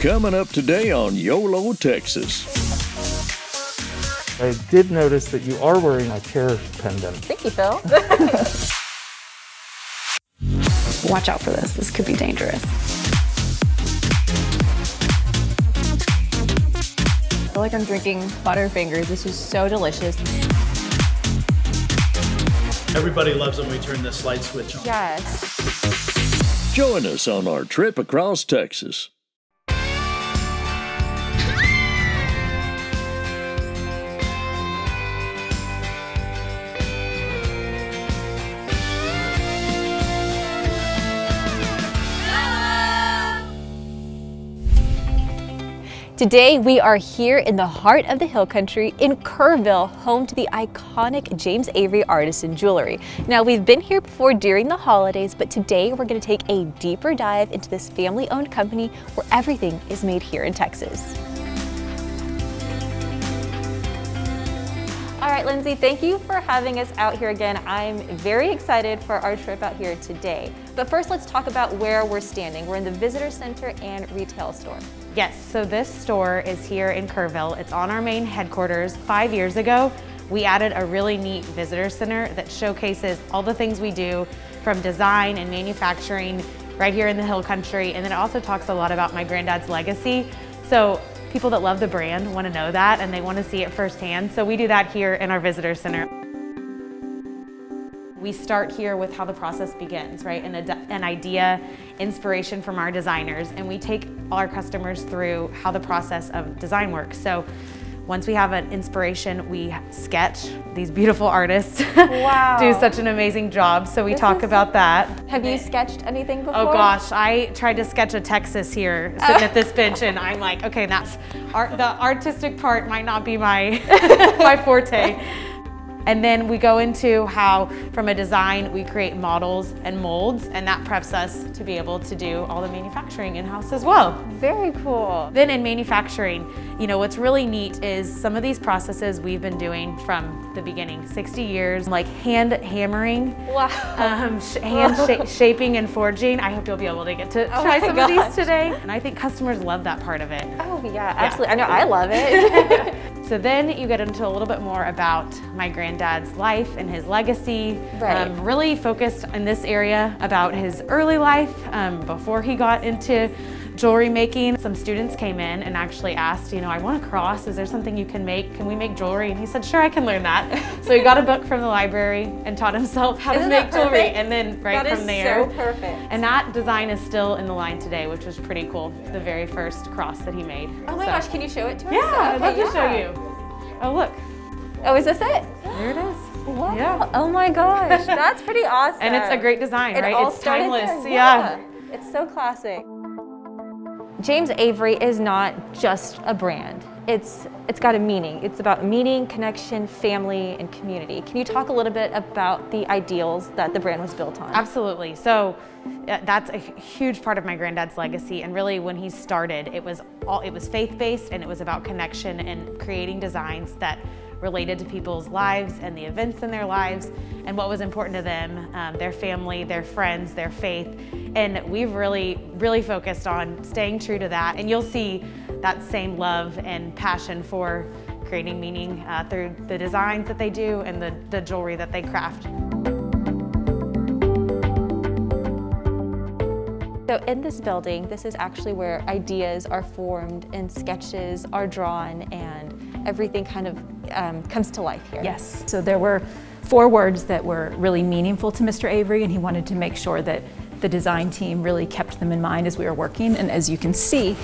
Coming up today on YOLO Texas. I did notice that you are wearing a chair pendant. Thank you, Phil. Watch out for this. This could be dangerous. I feel like I'm drinking Butterfingers. This is so delicious. Everybody loves when we turn this light switch on. Yes. Join us on our trip across Texas. Today, we are here in the heart of the Hill Country in Kerrville, home to the iconic James Avery artisan jewelry. Now, we've been here before during the holidays, but today we're going to take a deeper dive into this family-owned company where everything is made here in Texas. All right, Lindsay, thank you for having us out here again. I'm very excited for our trip out here today. But first, let's talk about where we're standing. We're in the visitor center and retail store. Yes, so this store is here in Kerrville. It's on our main headquarters. 5 years ago, we added a really neat visitor center that showcases all the things we do from design and manufacturing right here in the Hill Country. And then it also talks a lot about my granddad's legacy. So people that love the brand want to know that and they want to see it firsthand. So we do that here in our visitor center. We start here with how the process begins, right? An idea, inspiration from our designers, and we take our customers through how the process of design works. So once we have an inspiration, we sketch. These beautiful artists do such an amazing job, so we talk about that. Have you sketched anything before? Oh gosh, I tried to sketch a Texas here, sitting at this bench, and I'm like, okay, that's art, the artistic part might not be my, my forte. And then we go into how, from a design, we create models and molds, and that preps us to be able to do all the manufacturing in-house as well. Very cool. Then in manufacturing, you know, what's really neat is some of these processes we've been doing from the beginning, 60 years, like hand hammering, hand shaping and forging. I hope you'll be able to get to try some of these today. And I think customers love that part of it. Oh yeah, absolutely. I know, I love it. So then you get into a little bit more about my granddad's life and his legacy. Right. Really focused in this area about his early life before he got into jewelry making. Some students came in and actually asked, you know, I want a cross. Is there something you can make? Can we make jewelry? And he said, sure, I can learn that. So he got a book from the library and taught himself how to make jewelry. And then right from there. That is so perfect. And that design is still in the line today, which was pretty cool. The very first cross that he made. Oh my gosh, can you show it to us? Yeah, I'd love to show you. Oh, look. Oh, is this it? There it is. Wow. Yeah. Oh my gosh. That's pretty awesome. And it's a great design, right? It's timeless. Yeah. It's so classic. James Avery is not just a brand. It's got a meaning. It's about meaning, connection, family, and community. Can you talk a little bit about the ideals that the brand was built on? Absolutely. So that's a huge part of my granddad's legacy. And really when he started, it was faith-based and it was about connection and creating designs that related to people's lives and the events in their lives and what was important to them, their family, their friends, their faith. And we've really, really focused on staying true to that. And you'll see that same love and passion for creating meaning through the designs that they do and the jewelry that they craft. So in this building, this is actually where ideas are formed and sketches are drawn and everything kind of comes to life here. Yes, so there were 4 words that were really meaningful to Mr. Avery, and he wanted to make sure that the design team really kept them in mind as we were working. And as you can see,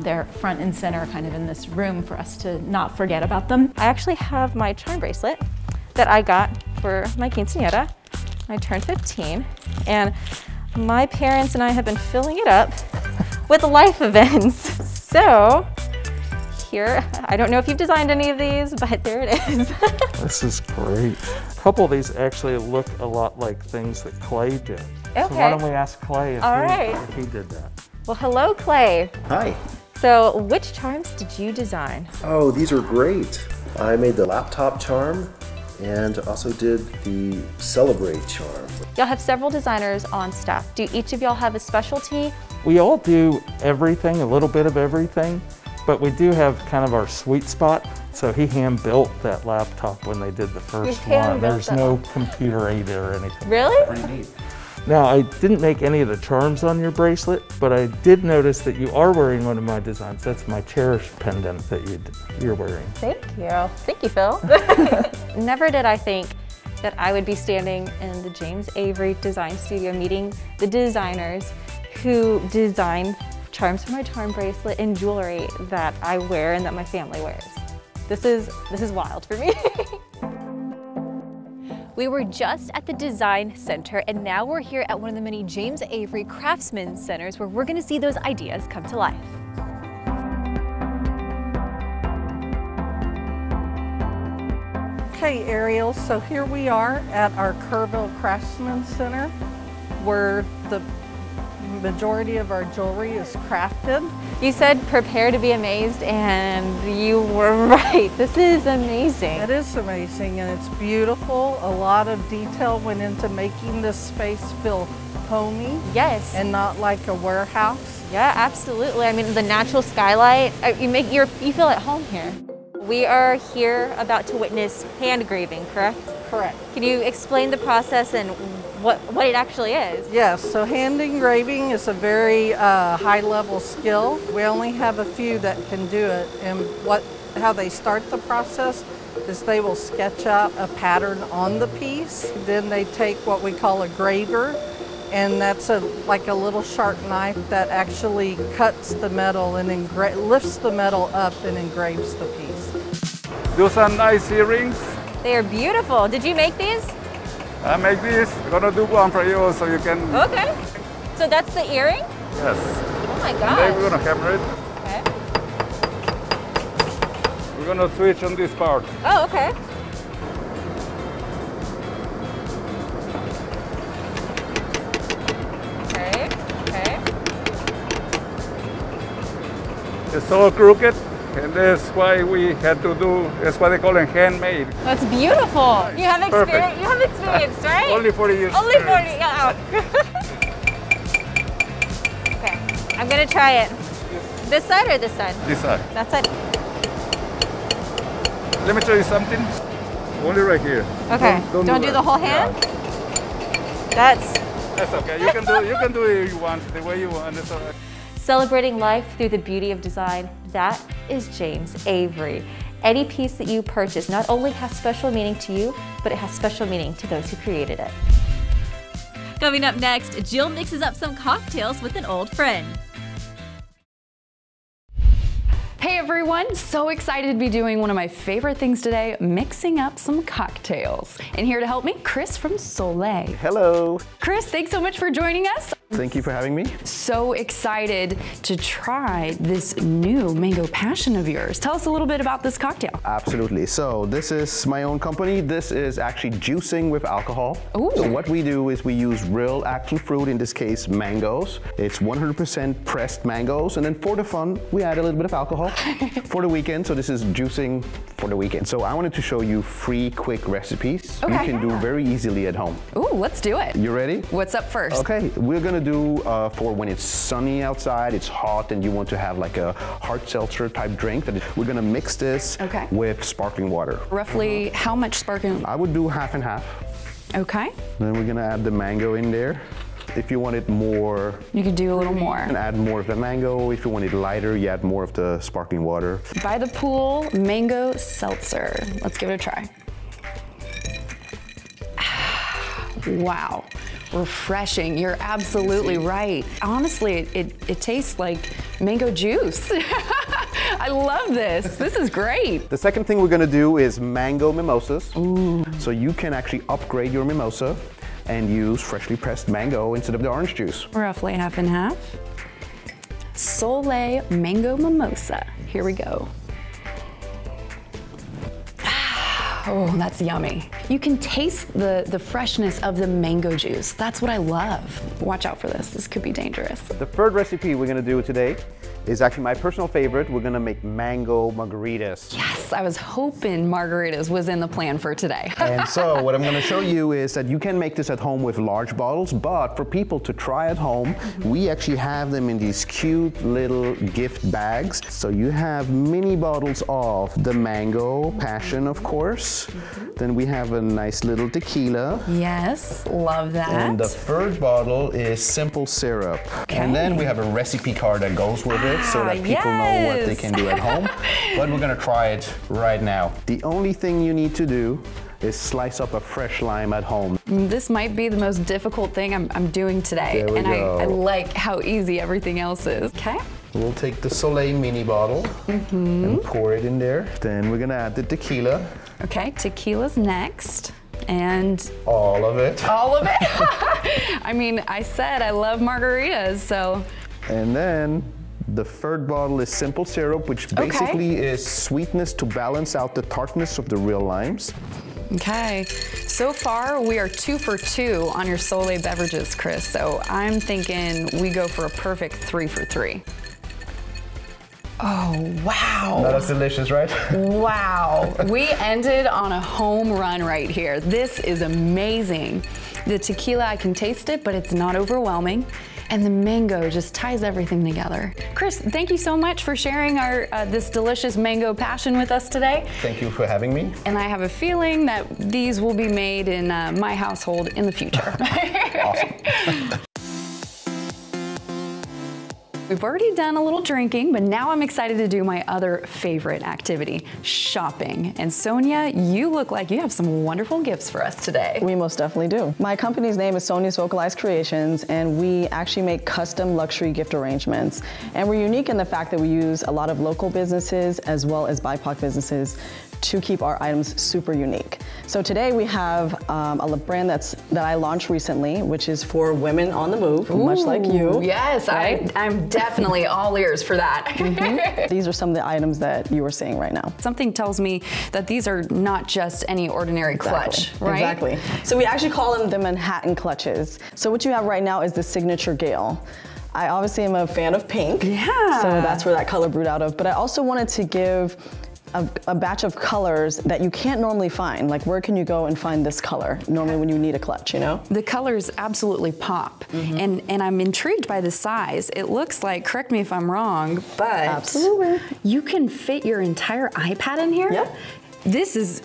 they're front and center kind of in this room for us to not forget about them. I actually have my charm bracelet that I got for my quinceañera. I turned 15 and my parents and I have been filling it up with life events. So here, I don't know if you've designed any of these, but there it is. This is great. A couple of these actually look a lot like things that Clay did. Okay. So why don't we ask Clay if he did that? Well, hello, Clay. Hi. So which charms did you design? Oh, these are great. I made the laptop charm, and also did the Celebrate charm. Y'all have several designers on staff. Do each of y'all have a specialty? We all do everything, a little bit of everything, but we do have kind of our sweet spot. So he hand-built that laptop when they did the first one. There's no computer aid or anything. Really? Pretty neat. Now, I didn't make any of the charms on your bracelet, but I did notice that you are wearing one of my designs. That's my cherished pendant that you're wearing. Thank you. Thank you, Phil. Never did I think that I would be standing in the James Avery Design Studio meeting the designers who design charms for my charm bracelet and jewelry that I wear and that my family wears. This is wild for me. We were just at the Design Center, and now we're here at one of the many James Avery Craftsman Centers where we're gonna see those ideas come to life. Okay, Ariel, so here we are at our Kerrville Craftsman Center where the majority of our jewelry is crafted. You said prepare to be amazed, and you were right. This is amazing. It is amazing, and it's beautiful. A lot of detail went into making this space feel homey. Yes. And not like a warehouse. Yeah, absolutely. I mean, the natural skylight, you feel at home here. We are here about to witness hand engraving, correct? Correct. Can you explain the process and what it actually is? Yes, so hand engraving is a very high-level skill. We only have a few that can do it, and how they start the process is they will sketch out a pattern on the piece. Then they take what we call a graver, and that's like a little sharp knife that actually cuts the metal and lifts the metal up and engraves the piece. Those are nice earrings. They are beautiful. Did you make these? I make this. I'm gonna do one for you so you can. Okay. So that's the earring? Yes. Oh my God. Then we're gonna hammer it. Okay. We're gonna switch on this part. Oh, okay. Okay, okay. It's all crooked. And that's why we had to do, that's why they call it handmade. That's beautiful. Nice. You have experience, right? Only 40 years. Only 40, yeah. Okay, I'm gonna try it. This side or this side? This side. That side. Let me tell you something. Only right here. Okay, don't do the whole hand? Yeah. That's okay, you can do it if you want, the way you want, that's all right. Celebrating life through the beauty of design, that is James Avery. Any piece that you purchase not only has special meaning to you, but it has special meaning to those who created it. Coming up next, Jill mixes up some cocktails with an old friend. Hey everyone, so excited to be doing one of my favorite things today, mixing up some cocktails. And here to help me, Chris from Soleil. Hello. Chris, thanks so much for joining us. Thank you for having me. So excited to try this new mango passion of yours. Tell us a little bit about this cocktail. Absolutely. So this is my own company. This is actually juicing with alcohol. Ooh. So what we do is we use real actual fruit, in this case mangoes. It's 100% pressed mangoes, and then for the fun we add a little bit of alcohol for the weekend. So this is juicing for the weekend. So I wanted to show you three quick recipes you can do very easily at home. Ooh, let's do it. You ready? What's up first? Okay, we're gonna do for when it's sunny outside, it's hot, and you want to have like a hard seltzer type drink. We're gonna mix this with sparkling water. Roughly how much sparkling? I would do half and half. Okay. Then we're gonna add the mango in there. If you want it more, you could do a little more. And add more of the mango. If you want it lighter, you add more of the sparkling water. By the pool, mango seltzer. Let's give it a try. Wow. Refreshing, you're absolutely right. Honestly, it tastes like mango juice. I love this. This is great. The second thing we're gonna do is mango mimosas. Ooh. So you can actually upgrade your mimosa and use freshly pressed mango instead of the orange juice. Roughly half and half. Soleil mango mimosa. Here we go. Oh, that's yummy. You can taste the freshness of the mango juice. That's what I love. Watch out for this. This could be dangerous. The third recipe we're gonna do today is actually my personal favorite. We're gonna make mango margaritas. Yes, I was hoping margaritas was in the plan for today. And so what I'm gonna show you is that you can make this at home with large bottles, but for people to try at home, we actually have them in these cute little gift bags. So you have mini bottles of the mango passion, of course. Then we have a nice little tequila. Yes, love that. And the third bottle is simple syrup. Okay. And then we have a recipe card that goes with it so that people know what they can do at home. But we're gonna try it right now. The only thing you need to do is slice up a fresh lime at home. This might be the most difficult thing I'm doing today. There we go. I like how easy everything else is. Okay. We'll take the Soleil mini bottle and pour it in there. Then we're gonna add the tequila. Okay, tequila's next. And all of it. All of it. I mean, I said I love margaritas, so. And then the third bottle is simple syrup, which basically is sweetness to balance out the tartness of the real limes. Okay, so far we are 2 for 2 on your Soleil beverages, Chris, so I'm thinking we go for a perfect 3 for 3. Oh, wow. That was delicious, right? Wow. We ended on a home run right here. This is amazing. The tequila, I can taste it, but it's not overwhelming. And the mango just ties everything together. Chris, thank you so much for sharing our this delicious mango passion with us today. Thank you for having me. And I have a feeling that these will be made in my household in the future. Awesome. We've already done a little drinking, but now I'm excited to do my other favorite activity, shopping. And Sonia, you look like you have some wonderful gifts for us today. We most definitely do. My company's name is Sonia's Vocalized Creations, and we actually make custom luxury gift arrangements. And we're unique in the fact that we use a lot of local businesses as well as BIPOC businesses to keep our items super unique. So today we have a brand that I launched recently, which is for women on the move, much like you. Yes, right? I'm definitely all ears for that. These are some of the items that you are seeing right now. Something tells me that these are not just any ordinary clutch, right? Exactly. So we actually call them the Manhattan clutches. So what you have right now is the signature Gale. I obviously am a fan of pink. Yeah. So that's where that color brewed out of. But I also wanted to give a batch of colors that you can't normally find. Like, where can you go and find this color normally when you need a clutch, you know? The colors absolutely pop. And I'm intrigued by the size. It looks like, correct me if I'm wrong, but absolutely, you can fit your entire iPad in here? Yep. This is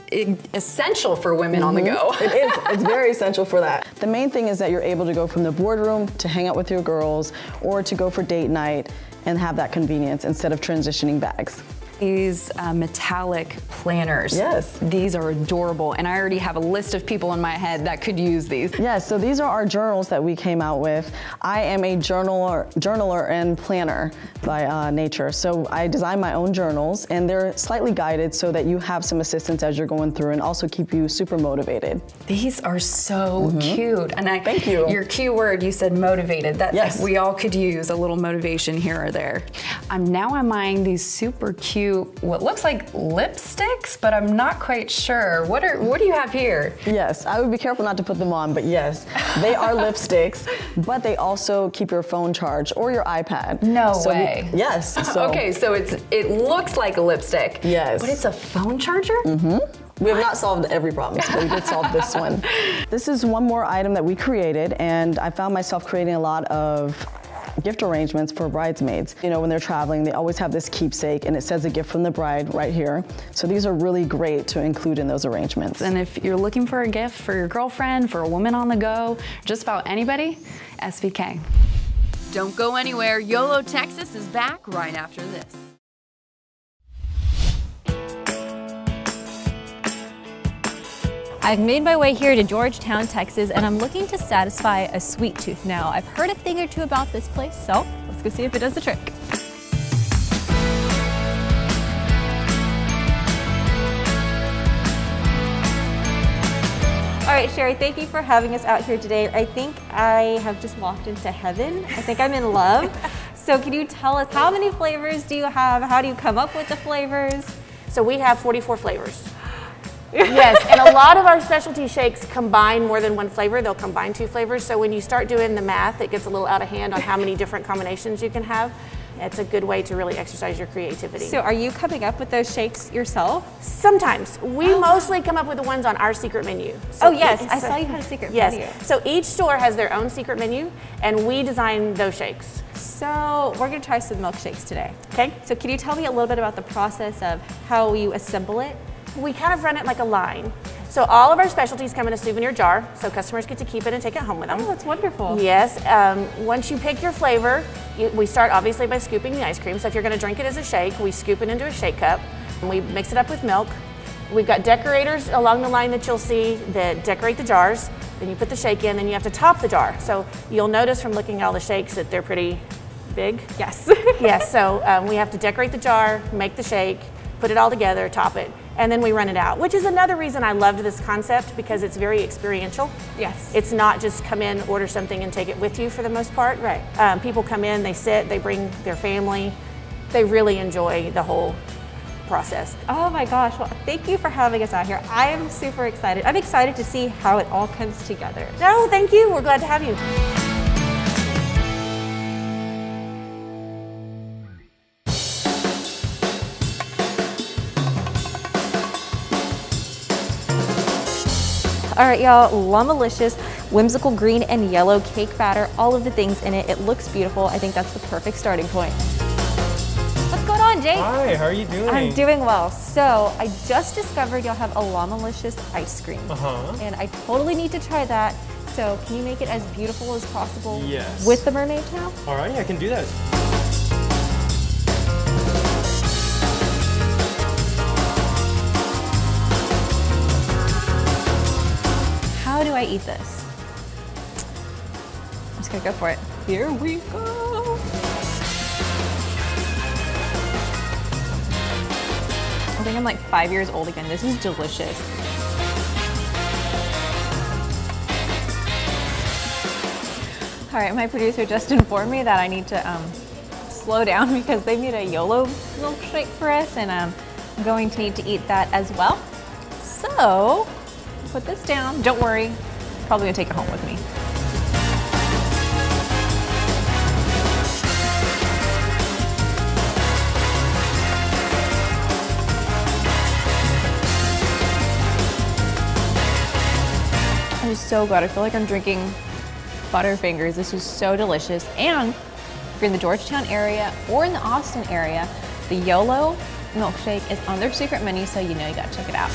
essential for women on the go. It is, it's very essential for that. The main thing is that you're able to go from the boardroom to hang out with your girls or to go for date night and have that convenience instead of transitioning bags. These metallic planners. Yes. These are adorable, and I already have a list of people in my head that could use these. Yes, so these are our journals that we came out with. I am a journaler and planner by nature, so I design my own journals, and they're slightly guided so that you have some assistance as you're going through and also keep you super motivated. These are so cute, and thank you. Your key word, you said motivated. That, yes. We all could use a little motivation here or there. Now I'm eyeing these super cute, what looks like lipsticks, but I'm not quite sure. What do you have here? Yes, I would be careful not to put them on, but yes, they are lipsticks, but they also keep your phone charged or your iPad. No way. Yes. So. Okay, so it looks like a lipstick. Yes. But it's a phone charger? We have not solved every problem, so we did solve this one. This is one more item that we created, and I found myself creating a lot of gift arrangements for bridesmaids. You know, when they're traveling, they always have this keepsake, and it says a gift from the bride right here. So these are really great to include in those arrangements. And if you're looking for a gift for your girlfriend, for a woman on the go, just about anybody, SVK. Don't go anywhere. YOLO Texas is back right after this. I've made my way here to Georgetown, Texas, and I'm looking to satisfy a sweet tooth now. I've heard a thing or two about this place, so let's go see if it does the trick. All right, Sherry, thank you for having us out here today. I think I have just walked into heaven. I think I'm in love. So can you tell us, how many flavors do you have? How do you come up with the flavors? So we have 44 flavors. Yes, and a lot of our specialty shakes combine more than one flavor. They'll combine two flavors. So when you start doing the math, it gets a little out of hand on how many different combinations you can have. It's a good way to really exercise your creativity. So are you coming up with those shakes yourself? Sometimes. We mostly come up with the ones on our secret menu. So I saw you had a secret menu. Yes. So each store has their own secret menu, and we design those shakes. So we're going to try some milkshakes today. Okay. So can you tell me a little bit about the process of how you assemble it? We kind of run it like a line. So all of our specialties come in a souvenir jar, so customers get to keep it and take it home with them. Oh, that's wonderful. Yes. Once you pick your flavor, we start obviously by scooping the ice cream. So if you're going to drink it as a shake, we scoop it into a shake cup, and we mix it up with milk. We've got decorators along the line that you'll see that decorate the jars. Then you put the shake in, then you have to top the jar. So you'll notice from looking at all the shakes that they're pretty big. Yes. Yes, so we have to decorate the jar, make the shake, put it all together, top it, and then we run it out, which is another reason I loved this concept because it's very experiential. Yes. It's not just come in, order something, and take it with you for the most part. Right. People come in, they sit, they bring their family. They really enjoy the whole process. Oh my gosh, well thank you for having us out here. I am super excited. I'm excited to see how it all comes together. No, thank you. We're glad to have you. All right, y'all, Llama-licious, whimsical green and yellow cake batter, all of the things in it. It looks beautiful. I think that's the perfect starting point. What's going on, Jake? Hi, how are you doing? I'm doing well. So I just discovered y'all have a Llama-licious ice cream. And I totally need to try that. So can you make it as beautiful as possible with the mermaid tail? All right, I can do that. How do I eat this? I'm just gonna go for it. Here we go. I think I'm like 5 years old again. This is delicious. All right, my producer just informed me that I need to slow down because they made a YOLO milkshake for us, and I'm going to need to eat that as well. So, put this down. Don't worry, probably gonna take it home with me. I'm so glad. I feel like I'm drinking Butterfingers. This is so delicious. And if you're in the Georgetown area or in the Austin area, the YOLO milkshake is on their secret menu, so you know you gotta check it out.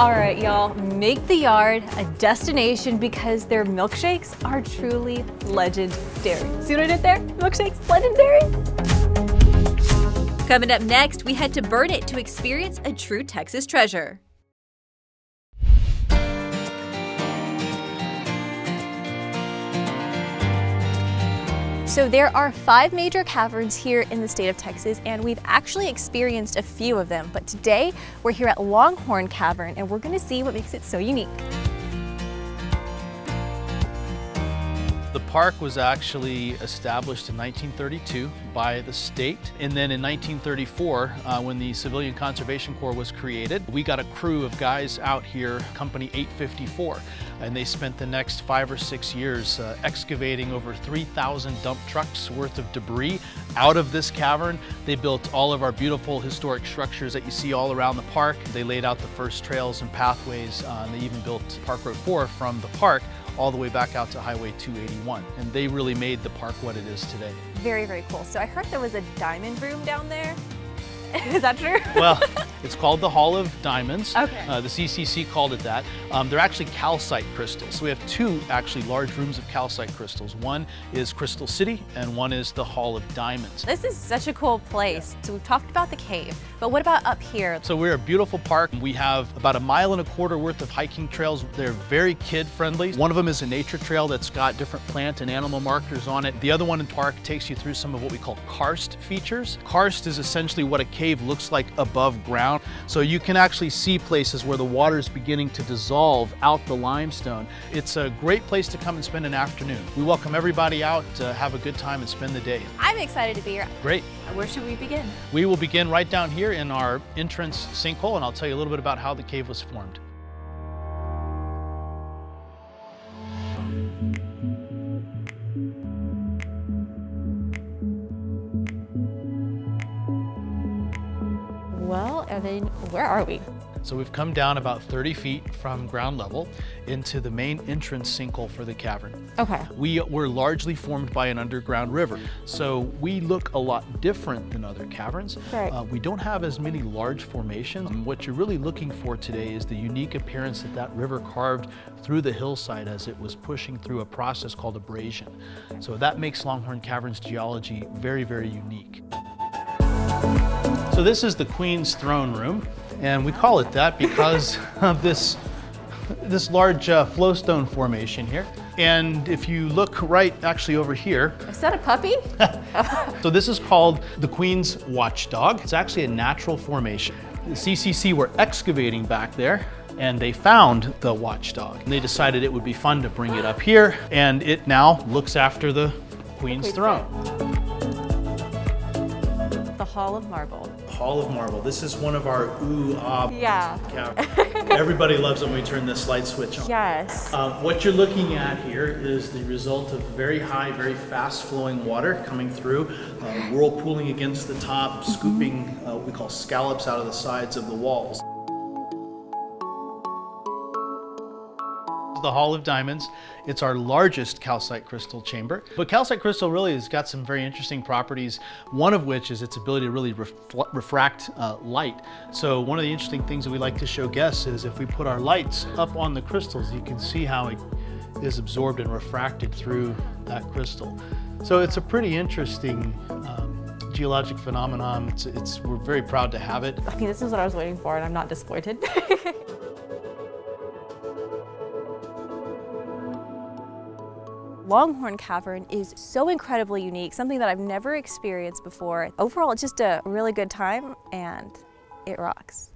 All right, y'all, make the Yard a destination because their milkshakes are truly legendary. See what I did there? Milkshakes, legendary. Coming up next, we head to Burn It to experience a true Texas treasure. So there are 5 major caverns here in the state of Texas, and we've actually experienced a few of them, but today we're here at Longhorn Cavern and we're gonna see what makes it so unique. The park was actually established in 1932 by the state, and then in 1934, when the Civilian Conservation Corps was created, we got a crew of guys out here, Company 854, and they spent the next 5 or 6 years excavating over 3,000 dump trucks worth of debris out of this cavern. They built all of our beautiful historic structures that you see all around the park. They laid out the first trails and pathways, and they even built Park Road 4 from the park all the way back out to Highway 281. And they really made the park what it is today. Very, very cool. So I heard there was a diamond room down there. Is that true? Well, it's called the Hall of Diamonds. Okay. The CCC called it that. They're actually calcite crystals. So we have 2 actually large rooms of calcite crystals. One is Crystal City and one is the Hall of Diamonds. This is such a cool place. Yeah. So we've talked about the cave, but what about up here? So we're a beautiful park. We have about 1.25 miles worth of hiking trails. They're very kid friendly. One of them is a nature trail that's got different plant and animal markers on it. The other one in the park takes you through some of what we call karst features. Karst is essentially what a cave looks like above ground. So you can actually see places where the water is beginning to dissolve out the limestone. It's a great place to come and spend an afternoon. We welcome everybody out to have a good time and spend the day. I'm excited to be here. Great. Where should we begin? We will begin right down here in our entrance sinkhole, and I'll tell you a little bit about how the cave was formed. Well, Evan, where are we? So we've come down about 30 feet from ground level into the main entrance sinkhole for the cavern. Okay. We were largely formed by an underground river, so we look a lot different than other caverns. Right. We don't have as many large formations. What you're really looking for today is the unique appearance that that river carved through the hillside as it was pushing through a process called abrasion. Okay. So that makes Longhorn Cavern's geology very, very unique. So this is the Queen's throne room, and we call it that because of this large flowstone formation here. And if you look right actually over here. Is that a puppy? So this is called the Queen's watchdog. It's actually a natural formation. The CCC were excavating back there, and they found the watchdog. And they decided it would be fun to bring it up here, and it now looks after the Queen's throne. Hall of Marble. Hall of Marble. This is one of our ooh-ah. Yeah. Everybody loves when we turn this light switch on. Yes. What you're looking at here is the result of very high, very fast flowing water coming through, whirlpooling against the top, scooping what we call scallops out of the sides of the walls. The Hall of Diamonds. It's our largest calcite crystal chamber. But calcite crystal really has got some very interesting properties, one of which is its ability to really refract light. So one of the interesting things that we like to show guests is if we put our lights up on the crystals, you can see how it is absorbed and refracted through that crystal. So it's a pretty interesting geologic phenomenon. We're very proud to have it. Okay, this is what I was waiting for, and I'm not disappointed. Longhorn Cavern is so incredibly unique, something that I've never experienced before. Overall, it's just a really good time, and it rocks.